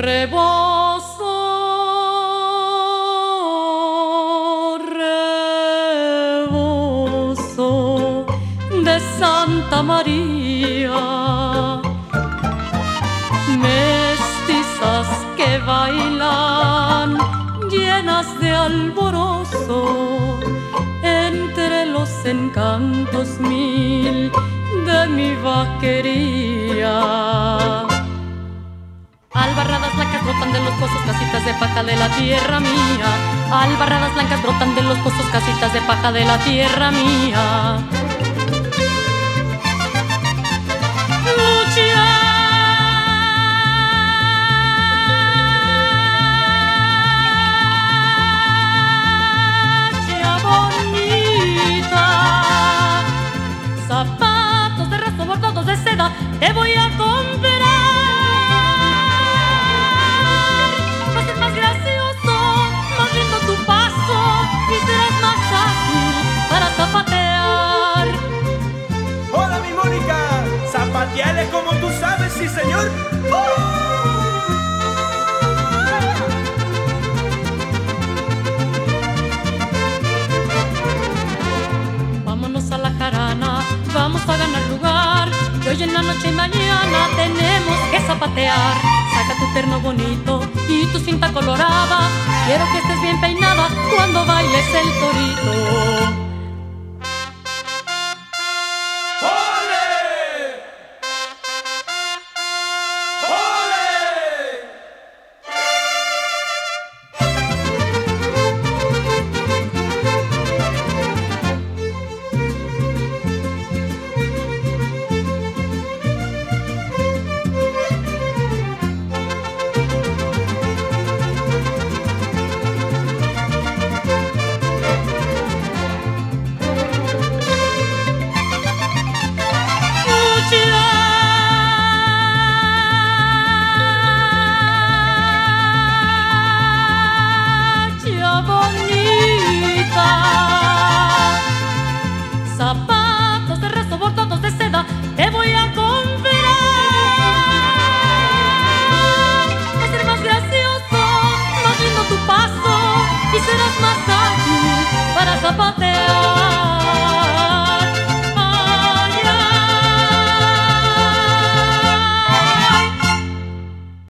Rebozo, rebozo de Santa María, mestizas que bailan llenas de alborozo entre los encantos mil de mi vaquería. Albarradas blancas brotan de los pozos, casitas de paja de la tierra mía. Albarradas blancas brotan de los pozos, casitas de paja de la tierra mía. Muchacha bonita, zapatos de raso bordados de seda te voy a comprar. Zapateale como tú sabes, sí señor. ¡Oh! Vámonos a la jarana, vamos a ganar lugar, que hoy en la noche y mañana tenemos que zapatear. Saca tu terno bonito y tu cinta colorada, quiero que estés bien peinada cuando bailes el torito.